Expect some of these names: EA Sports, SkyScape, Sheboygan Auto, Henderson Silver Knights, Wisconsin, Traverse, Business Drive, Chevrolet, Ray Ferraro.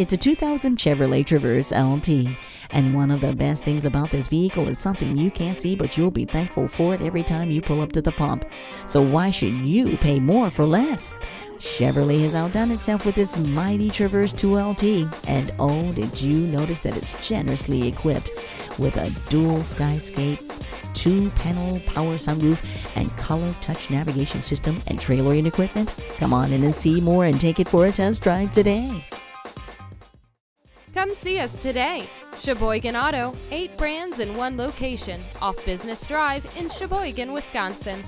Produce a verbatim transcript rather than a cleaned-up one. It's a two thousand Chevrolet Traverse L T, and one of the best things about this vehicle is something you can't see, but you'll be thankful for it every time you pull up to the pump. So why should you pay more for less? Chevrolet has outdone itself with this mighty Traverse two L T, and oh, did you notice that it's generously equipped with a dual SkyScape, two-panel power sunroof, and color touch navigation system and trailering equipment? Come on in and see more and take it for a test drive today. Come see us today. Sheboygan Auto, eight brands in one location, off Business Drive in Sheboygan, Wisconsin.